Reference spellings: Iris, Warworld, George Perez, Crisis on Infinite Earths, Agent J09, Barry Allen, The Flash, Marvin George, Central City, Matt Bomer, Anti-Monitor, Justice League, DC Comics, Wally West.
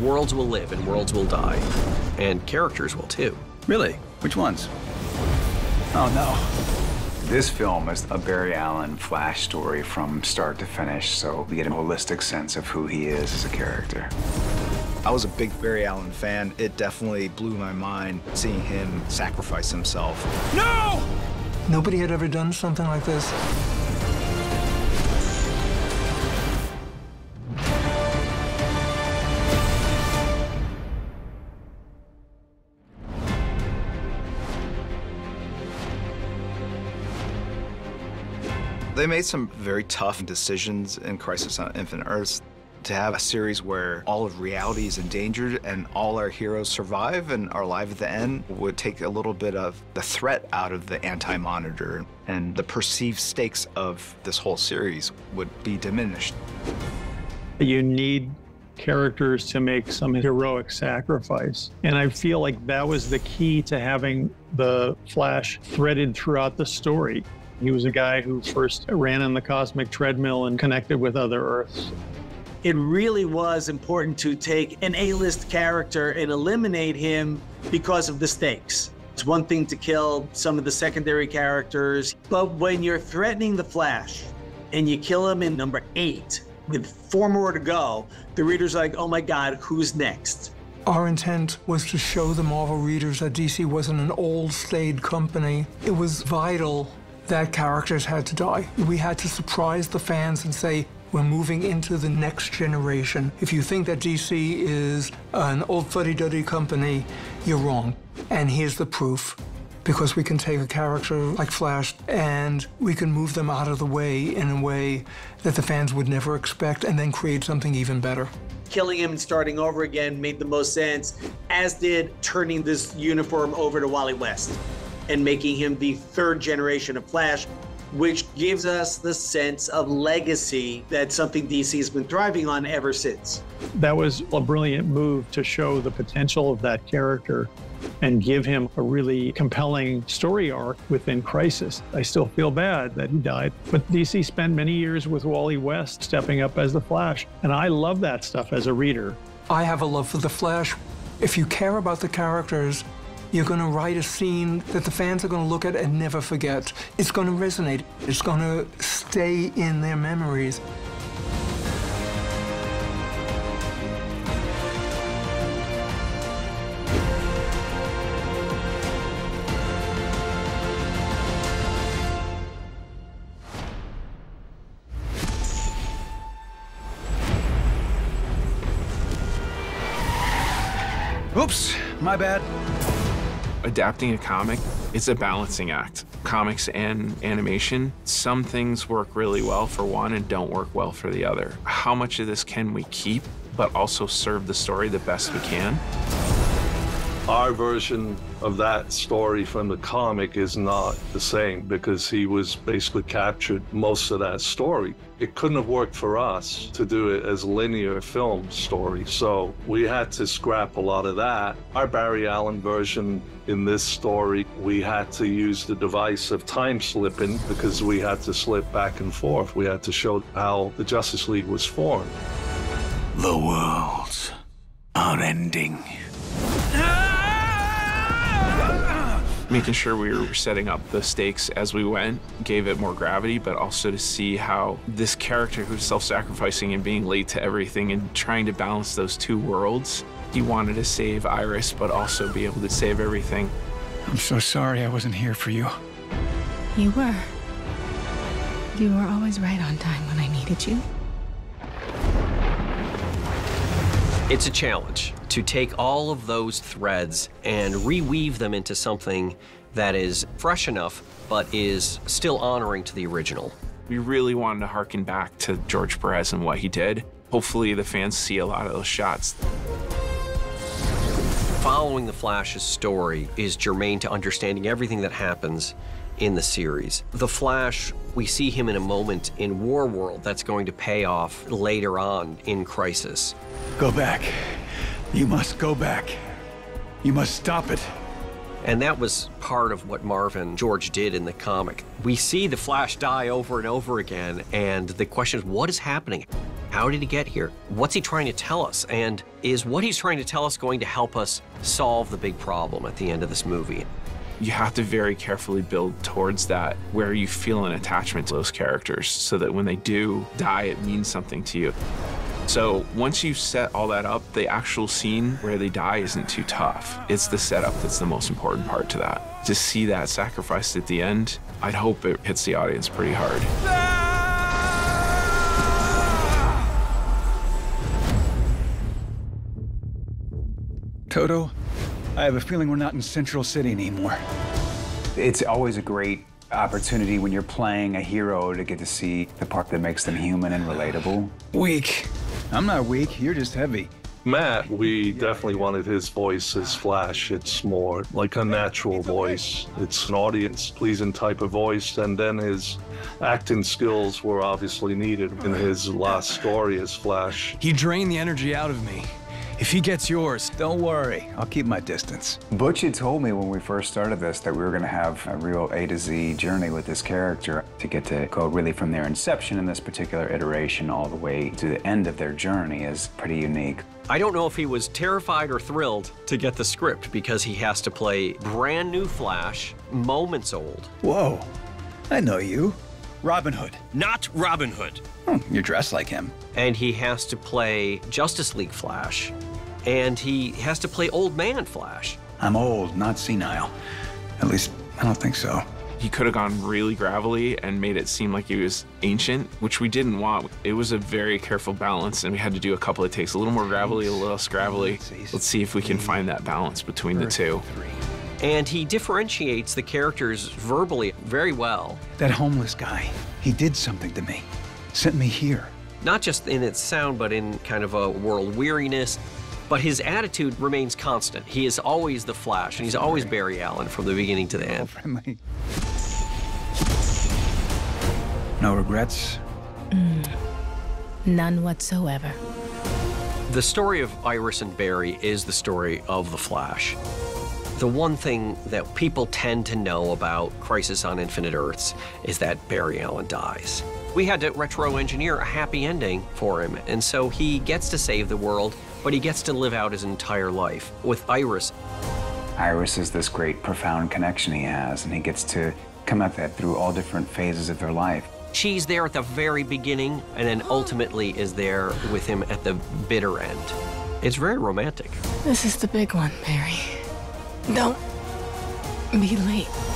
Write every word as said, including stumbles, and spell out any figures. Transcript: Worlds will live and worlds will die. And characters will too. Really? Which ones? Oh no. This film is a Barry Allen Flash story from start to finish, so we get a holistic sense of who he is as a character. I was a big Barry Allen fan. It definitely blew my mind seeing him sacrifice himself. No! Nobody had ever done something like this. They made some very tough decisions in Crisis on Infinite Earths to have a series where all of reality is endangered and all our heroes survive and are alive at the end would take a little bit of the threat out of the Anti-Monitor, and the perceived stakes of this whole series would be diminished. You need characters to make some heroic sacrifice, and I feel like that was the key to having the Flash threaded throughout the story. He was a guy who first ran on the cosmic treadmill and connected with other Earths. It really was important to take an A-list character and eliminate him because of the stakes. It's one thing to kill some of the secondary characters, but when you're threatening the Flash and you kill him in number eight with four more to go, the reader's like, oh my God, who's next? Our intent was to show the Marvel readers that D C wasn't an old, staid company. It was vital that characters had to die. We had to surprise the fans and say, we're moving into the next generation. If you think that D C is an old fuddy-duddy company, you're wrong. And here's the proof. Because we can take a character like Flash and we can move them out of the way in a way that the fans would never expect and then create something even better. Killing him and starting over again made the most sense, as did turning this uniform over to Wally West and making him the third generation of Flash, which gives us the sense of legacy that's something D C has been thriving on ever since. That was a brilliant move to show the potential of that character and give him a really compelling story arc within Crisis. I still feel bad that he died, but D C spent many years with Wally West stepping up as the Flash, and I love that stuff as a reader. I have a love for the Flash. If you care about the characters, you're going to write a scene that the fans are going to look at and never forget. It's going to resonate. It's going to stay in their memories. Oops, my bad. Adapting a comic, it's a balancing act. Comics and animation, some things work really well for one and don't work well for the other. How much of this can we keep, but also serve the story the best we can? Our version of that story from the comic is not the same because he was basically captured most of that story. It couldn't have worked for us to do it as a linear film story, so we had to scrap a lot of that. Our Barry Allen version in this story, we had to use the device of time slipping because we had to slip back and forth. We had to show how the Justice League was formed. The worlds are ending. Making sure we were setting up the stakes as we went gave it more gravity, but also to see how this character who's self-sacrificing and being late to everything and trying to balance those two worlds, he wanted to save Iris, but also be able to save everything. I'm so sorry I wasn't here for you. You were. You were always right on time when I needed you. It's a challenge to take all of those threads and reweave them into something that is fresh enough, but is still honoring to the original. We really wanted to harken back to George Perez and what he did. Hopefully the fans see a lot of those shots. Following the Flash's story is germane to understanding everything that happens in the series. The Flash, we see him in a moment in Warworld that's going to pay off later on in Crisis. Go back. You must go back. You must stop it. And that was part of what Marvin George did in the comic. We see the Flash die over and over again, and the question is, what is happening? How did he get here? What's he trying to tell us? And is what he's trying to tell us going to help us solve the big problem at the end of this movie? You have to very carefully build towards that, where you feel an attachment to those characters so that when they do die, it means something to you. So once you've set all that up, the actual scene where they die isn't too tough. It's the setup that's the most important part to that. To see that sacrificed at the end, I'd hope it hits the audience pretty hard. Ah! Toto, I have a feeling we're not in Central City anymore. It's always a great opportunity when you're playing a hero to get to see the part that makes them human and relatable. Weak. I'm not weak, you're just heavy. Matt, we definitely wanted his voice as Flash. It's more like a natural voice. It's an audience-pleasing type of voice, and then his acting skills were obviously needed in his last story as Flash. He drained the energy out of me. If he gets yours, don't worry, I'll keep my distance. Butch had told me when we first started this that we were gonna have a real A to Z journey with this character to get to go really from their inception in this particular iteration all the way to the end of their journey is pretty unique. I don't know if he was terrified or thrilled to get the script because he has to play brand new Flash, moments old. Whoa, I know you. Robin Hood. Not Robin Hood. Hmm, you're dressed like him. And he has to play Justice League Flash. And he has to play Old Man Flash. I'm old, not senile. At least, I don't think so. He could have gone really gravelly and made it seem like he was ancient, which we didn't want. It was a very careful balance, and we had to do a couple of takes. A little more gravelly, a little scravelly. Let's see if we can find that balance between the two. And he differentiates the characters verbally very well. That homeless guy, he did something to me. Sent me here. Not just in its sound, but in kind of a world weariness. But his attitude remains constant. He is always the Flash, and he's always Barry Allen from the beginning to the end. No regrets? Mm, none whatsoever. The story of Iris and Barry is the story of the Flash. The one thing that people tend to know about Crisis on Infinite Earths is that Barry Allen dies. We had to retro-engineer a happy ending for him, and so he gets to save the world, but he gets to live out his entire life with Iris. Iris is this great, profound connection he has, and he gets to come at that through all different phases of their life. She's there at the very beginning, and then ultimately is there with him at the bitter end. It's very romantic. This is the big one, Barry. Don't be late.